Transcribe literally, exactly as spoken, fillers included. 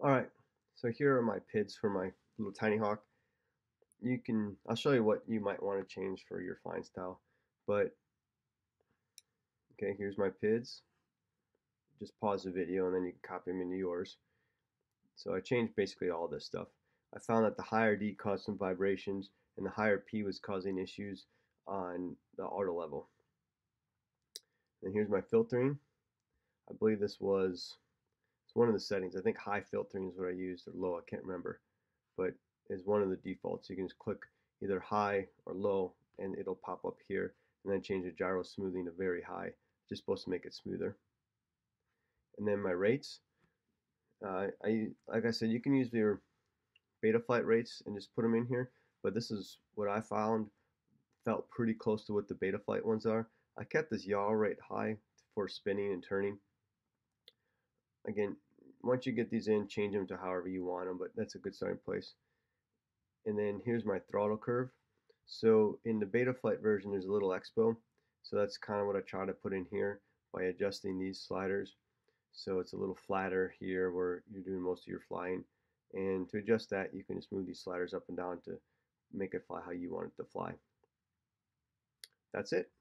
Alright, so here are my P I Ds for my little Tiny Hawk. You can, I'll show you what you might want to change for your flying style, but okay, here's my P I Ds. Just pause the video and then you can copy them into yours. So I changed basically all this stuff. I found that the higher D caused some vibrations and the higher P was causing issues on the auto level. And here's my filtering. I believe this was it's one of the settings. I think high filtering is what I used, or low, I can't remember, but is one of the defaults. You can just click either high or low and it'll pop up here, and then change the gyro smoothing to very high. Just supposed to make it smoother. And then my rates, uh, I like I said, you can use your Betaflight rates and just put them in here, but this is what I found felt pretty close to what the Betaflight ones are. I kept this yaw rate high for spinning and turning. Again, once you get these in, change them to however you want them, but that's a good starting place. And then here's my throttle curve. So in the Betaflight version, there's a little expo, so that's kind of what I try to put in here by adjusting these sliders. So it's a little flatter here where you're doing most of your flying. And to adjust that, you can just move these sliders up and down to make it fly how you want it to fly. That's it.